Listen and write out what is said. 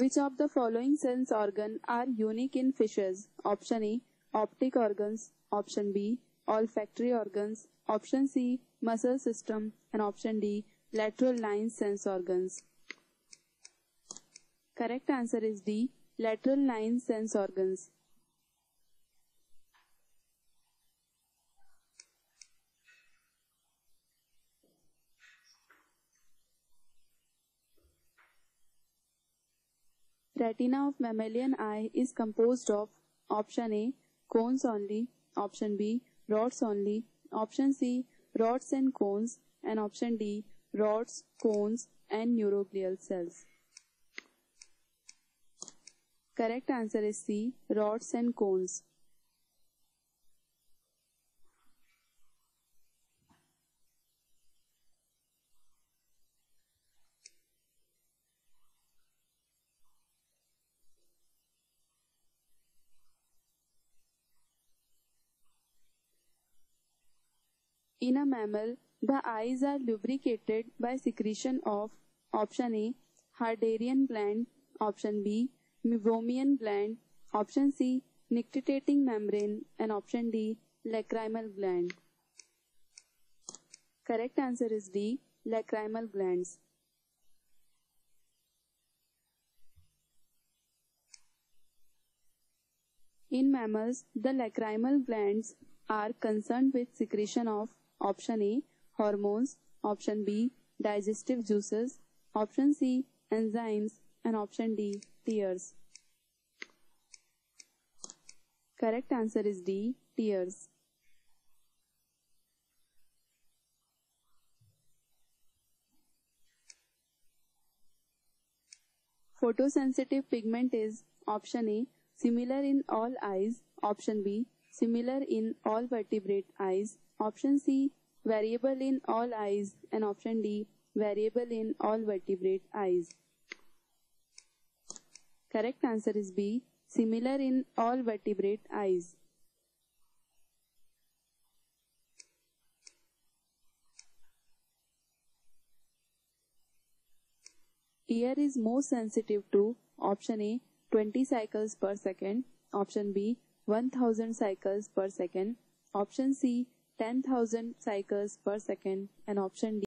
Which of the following sense organ are unique in fishes? Option A, optic organs. Option B, olfactory organs. Option C, muscle system. And option D, lateral line sense organs. Correct answer is D, lateral line sense organs. Retina of mammalian eye is composed of option A, cones only, option B, rods only, option C, rods and cones, and option D, rods, cones, and neuroglial cells. Correct answer is C, rods and cones. In a mammal, the eyes are lubricated by secretion of option A, Herderian gland, option B, Meibomian gland, option C, nictitating membrane, and option D, lacrimal gland. Correct answer is D, lacrimal glands. In mammals, the lacrimal glands are concerned with secretion of option A, hormones, option B, digestive juices, option C, enzymes, and option D, tears. Correct answer is D, tears. Photosensitive pigment is option A, similar in all eyes, option B, similar in all vertebrate eyes, option C, variable in all eyes, and option D, variable in all vertebrate eyes. Correct answer is B, similar in all vertebrate eyes. Ear is most sensitive to option A, 20 cycles per second, option B, 1000 cycles per second, option C, 10,000 cycles per second, and option D,